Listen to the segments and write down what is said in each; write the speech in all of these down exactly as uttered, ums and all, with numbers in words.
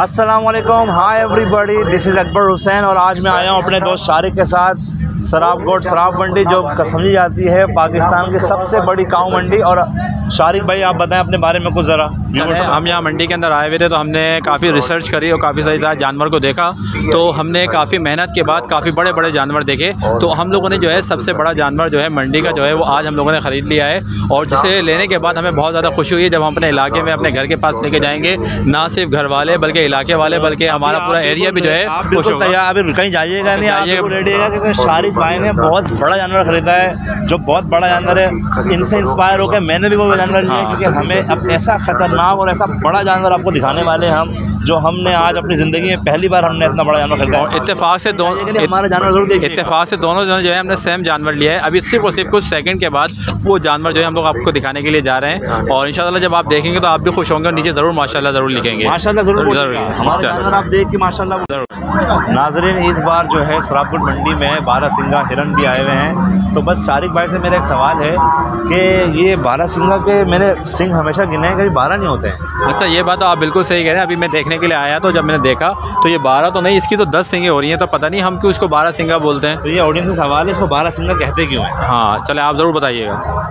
अस्सलाम वालेकुम, hi everybody, this is Akbar Hussain और आज मैं आया हूँ अपने दोस्त शारिक के साथ सोहराब गोथ सोहराब मंडी जो समझी जाती है पाकिस्तान की सबसे बड़ी काऊ मंडी। और शारिक भाई आप बताएं अपने बारे में कुछ ज़रा। हम यहाँ मंडी के अंदर आए हुए थे तो हमने काफ़ी रिसर्च करी और काफ़ी सारी जानवर को देखा, तो हमने काफ़ी मेहनत के बाद काफ़ी बड़े बड़े जानवर देखे। तो हम लोगों ने जो है सबसे बड़ा जानवर जो है मंडी का जो है वो आज हम लोगों ने ख़रीद लिया है और जिसे लेने के बाद हमें बहुत ज़्यादा खुशी हुई जब हम अपने इलाके में अपने घर के पास लेके जाएंगे। ना सिर्फ घर वाले बल्कि इलाके वाले बल्कि हमारा पूरा एरिया भी जो है। कहीं जाइएगा नहीं, शारिक भाई ने बहुत बड़ा जानवर खरीदा है जो बहुत बड़ा जानवर है। इनसे इंस्पायर होकर मैंने भी वो जानवर लिया क्योंकि हमें अब ऐसा खतरनाक और ऐसा बड़ा जानवर आपको दिखाने वाले हैं हम, जो हमने आज अपनी ज़िंदगी में पहली बार हमने इतना बड़ा जानवर खरीदा। और इत्तेफाक से दोनों हमारा जानवर जरूर देखिए, इत्तेफाक से दोनों जो है हमने सेम जानवर लिया है। अभी सिर्फ और सिर्फ कुछ सेकंड के बाद वो जानवर जो है हम लोग आपको दिखाने के लिए जा रहे हैं और इंशाल्लाह जब आप देखेंगे तो आप भी खुश होंगे और नीचे ज़रूर माशाल्लाह ज़रूर लिखेंगे, माशाल्लाह ज़रूर ज़रूर आप देख के माशाल्लाह ज़रूर। नाजरीन, इस बार जो है सोहराब गोथ मंडी में बारह सिंगा हिरन भी आए हुए हैं। तो बस शारिक भाई से मेरा एक सवाल है कि ये बारह सिंगा के मैंने सिंग हमेशा गिने हैं, कभी बारह नहीं होते हैं। अच्छा, ये बात आप बिल्कुल सही कह रहे हैं। अभी मैं देखने के लिए आया तो जब मैंने देखा तो ये बारह तो नहीं, इसकी तो दस सिंगे हो रही हैं, तो पता नहीं हम क्यों इसको बारह सिंगा बोलते हैं। तो ये ऑडियंस से सवाल है, इसको बारह सिंगा कहते क्यों हैं? हाँ चले, आप ज़रूर बताइएगा।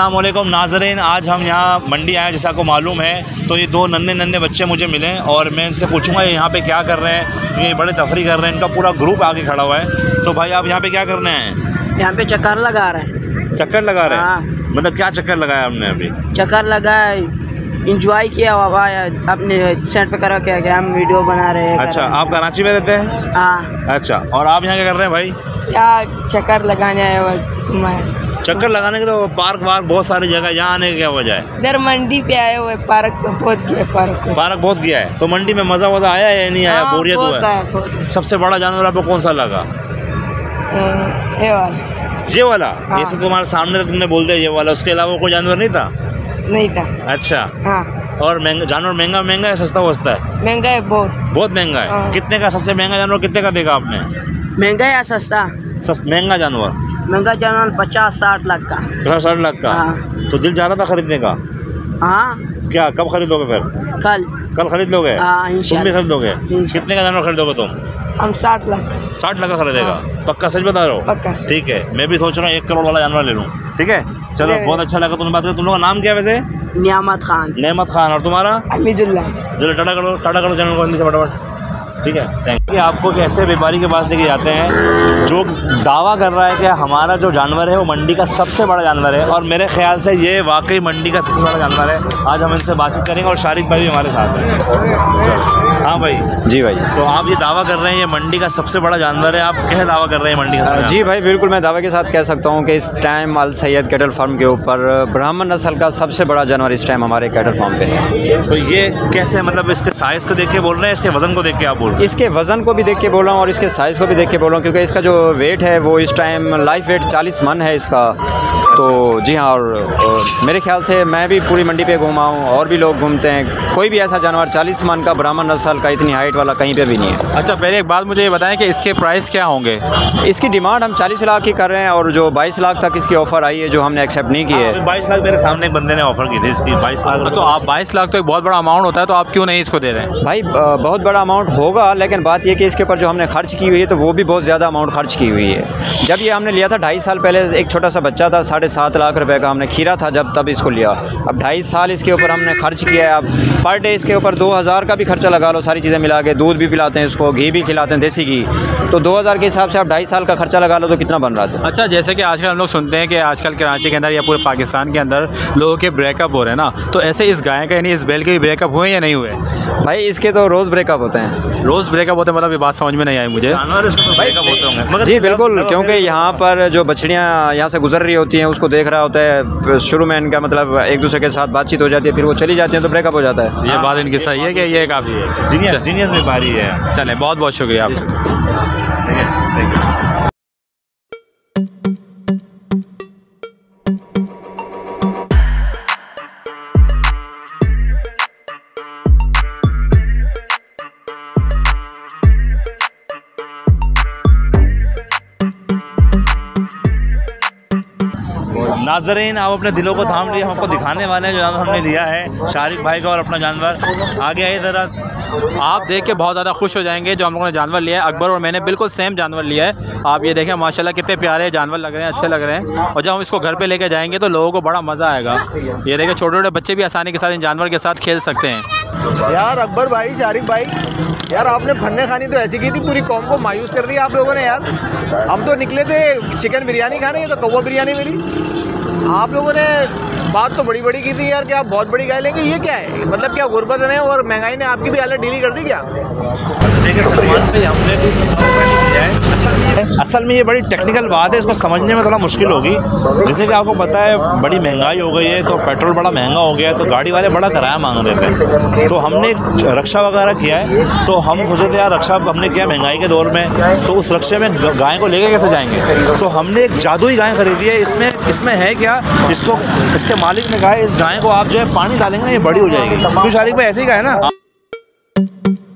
अस्सलामुअलैकुम नाजरीन, आज हम यहाँ मंडी आए जैसा को मालूम है। तो ये दो नन्हे नन्हे बच्चे मुझे मिले और मैं इनसे पूछूंगा ये यहाँ पे क्या कर रहे हैं। ये बड़े तफरी कर रहे हैं, इनका पूरा ग्रुप आगे खड़ा हुआ है। तो भाई आप यहाँ पे क्या कर रहे हैं? यहाँ पे चक्कर लगा रहे हैं। चक्कर लगा रहे हैं, मतलब क्या चक्कर लगाया हमने? अभी चक्कर लगाया, इंजॉय किया, अपने सेट पे करा क्या क्या हम वीडियो बना रहे हैं। अच्छा, आप कराची में रहते हैं? हाँ। अच्छा, और आप यहाँ क्या कर रहे हैं भाई? क्या चक्कर लगाने आए? चक्कर लगाने के तो पार्क वार्क बहुत सारी जगह, यहाँ आने की क्या वजह है? इधर मंडी पे आए हुए, पार्क बहुत गया, पार्क पार्क बहुत गया है। तो मंडी में मज़ा वज़ा आया या नहीं आया? बोरियत हुआ है। सबसे बड़ा जानवर आपको कौन सा लगा? ये वाला। ये वाला जैसे तुम्हारे सामने तो तुमने बोल दिया ये वाला, उसके अलावा कोई जानवर नहीं था? नहीं था। अच्छा हाँ। और जानवर महंगा महंगा है, सस्ता वस्ता है? महंगा है, बहुत बहुत महंगा है। कितने का सबसे महंगा जानवर कितने का देखा आपने? महंगा या सस्ता? महंगा जानवर महंगा जानवर पचास साठ लाख का। पचास साठ लाख का? हाँ। तो दिल जा रहा था खरीदने का? हाँ। क्या कब खरीदोगे फिर? कल। कल खरीद लोगे? हाँ इंशाल्लाह। तुम भी खरीदोगे? कितने का जानवर खरीदोगे तुम? हम साठ लाख। साठ लाख का खरीदेगा? हाँ। पक्का? सच बता रहे हो? पक्का। ठीक है, मैं भी सोच रहा हूँ एक करोड़ वाला जानवर ले लूँ। ठीक है चलो, बहुत अच्छा लगा तुमने बात कर। तुम लोगों का नाम क्या वैसे? नियामत खान। नियामत खान, और तुम्हारा? अमीदुल्ला। चलो टाटा करो, टाटा करो जानवर को फटाफट। ठीक है, थैंक यू। आपको कैसे व्यापारी के पास लेके जाते हैं जो दावा कर रहा है कि हमारा जो जानवर है वो मंडी का सबसे बड़ा जानवर है, और मेरे ख्याल से ये वाकई मंडी का सबसे बड़ा जानवर है। आज हम इनसे बातचीत करेंगे और शारिक भाई भी हमारे साथ हैं। हाँ भाई। जी भाई, तो आप ये दावा कर रहे हैं ये मंडी का सबसे बड़ा जानवर है, आप कैसे दावा कर रहे हैं मंडी का? जी भाई बिल्कुल, मैं दावे के साथ कह सकता हूँ कि इस time Al Syed cattle farm के ऊपर ब्राह्मण नस्ल का सबसे बड़ा जानवर इस टाइम हमारे कैटल फार्म पे है। तो ये कैसे, मतलब इसके साइज़ को देख के बोल रहे हैं, इसके वज़न को देख के आप बोल रहे हैं? इसके वज़न को भी देख के बोल रहा हूँ और इसके साइज़ को भी देख के बोल रहा हूँ क्योंकि इसका जो वेट है वो इस टाइम लाइफ वेट चालीस मन है इसका। तो जी हाँ, और, और मेरे ख्याल से मैं भी पूरी मंडी पे घूमा हूँ और भी लोग घूमते हैं, कोई भी ऐसा जानवर चालीस मन का ब्राह्मण नस्ल का इतनी हाइट वाला कहीं पे भी नहीं है। अच्छा, पहले एक बात मुझे ये बताएं कि इसके प्राइस क्या होंगे? इसकी डिमांड हम चालीस लाख की कर रहे हैं और जो बाईस लाख तक इसकी ऑफ़र आई है जो हमने एक्सेप्ट नहीं की है। बाईस लाख मेरे सामने एक बंदे ने ऑफ़र की थी इसकी, बाईस लाख। तो आप बाईस लाख तो एक बहुत बड़ा अमाउंट होता है, तो आप क्यों नहीं इसको दे रहे हैं? भाई बहुत बड़ा अमाउंट होगा, लेकिन बात यह कि इसके ऊपर जो हमने खर्च की हुई है तो वो भी बहुत ज़्यादा अमाउंट खर्च की हुई है। जब ये हमने लिया था ढाई साल पहले, एक छोटा सा बच्चा था, साढ़े सात लाख रुपए का हमने खीरा था जब तब इसको लिया। अब ढाई साल इसके ऊपर हमने खर्च किया है। अब पर डे इसके ऊपर दो हज़ार का भी खर्चा लगा लो, सारी चीज़ें मिला के, दूध भी पिलाते हैं इसको, घी भी खिलाते हैं देसी घी, तो दो हज़ार के हिसाब से आप ढाई साल का खर्चा लगा लो तो कितना बन रहा था। अच्छा, जैसे कि आजकल हम लोग सुनते हैं कि आजकल कराची के अंदर या पूरे पाकिस्तान के अंदर लोगों के ब्रेकअप हो रहे हैं ना, तो ऐसे इस गाय का यानी इस बैल के भी ब्रेकअप हुए या नहीं हुए? भाई इसके तो रोज़ ब्रेकअप होते हैं। रोज़ ब्रेकअप होते हैं, मतलब ये बात समझ में नहीं आई मुझे। जानवर ब्रेकअप होते होंगे? जी बिल्कुल, क्योंकि यहाँ पर जो बछड़ियाँ यहाँ से गुजर रही होती हैं उसको देख रहा होता है, शुरू में इनका मतलब एक दूसरे के साथ बातचीत हो जाती है, फिर वो चली जाती है तो ब्रेकअप हो जाता है। ये बात इनकी सही है कि ये काफ़ी है, जीनियस जीनियस व्यापारी है। चले, बहुत बहुत शुक्रिया आपका। नाज़रीन, आप अपने दिलों को थाम लिए, हमको दिखाने वाले हैं जो जानवर हमने लिया है शारिक भाई का और अपना जानवर। आगे आइए ज़रा, आप देख के बहुत ज़्यादा खुश हो जाएंगे। जो हम लोगों ने जानवर लिया है, अकबर और मैंने बिल्कुल सेम जानवर लिया है। आप ये देखें, माशाल्लाह कितने प्यारे जानवर लग रहे हैं, अच्छे लग रहे हैं। और जब हम इसको घर पे लेके जाएंगे तो लोगों को बड़ा मज़ा आएगा। ये देखें, छोटे छोटे बच्चे भी आसानी के साथ इन जानवर के साथ खेल सकते हैं। यार अकबर भाई, शारिक भाई, यार आपने फन्ने खानी तो ऐसी की थी, पूरी कौम को मायूस कर दिया आप लोगों ने। यार हम तो निकले थे चिकन बिरयानी खाने, तो कौवा बिरयानी मिली। आप लोगों ने बात तो बड़ी बड़ी की थी यार, क्या आप बहुत बड़ी गाय लेंगे? ये क्या है, मतलब क्या गुर्बत ने और महंगाई ने आपकी भी हालत ढीली कर दी क्या? असल में ये बड़ी टेक्निकल बात है, इसको समझने में थोड़ा मुश्किल होगी। जैसे कि आपको पता है, बड़ी महंगाई हो गई है, तो पेट्रोल बड़ा महंगा हो गया है, तो गाड़ी वाले बड़ा किराया मांग रहे थे। तो हमने रक्षा वगैरह किया है, तो हम सोचे थे यार रक्षा हमने किया महंगाई के दौर में, तो उस रक्षे में गाय को लेके कैसे जाएंगे। तो हमने एक जादुई गाय खरीदी है। इसमें इसमें है क्या, इसको इसके मालिक ने कहा है, इस गाय को आप जो है पानी डालेंगे ना, ये बड़ी हो जाएगी। क्योंकि शारिक भाई ऐसे ही कहा है ना।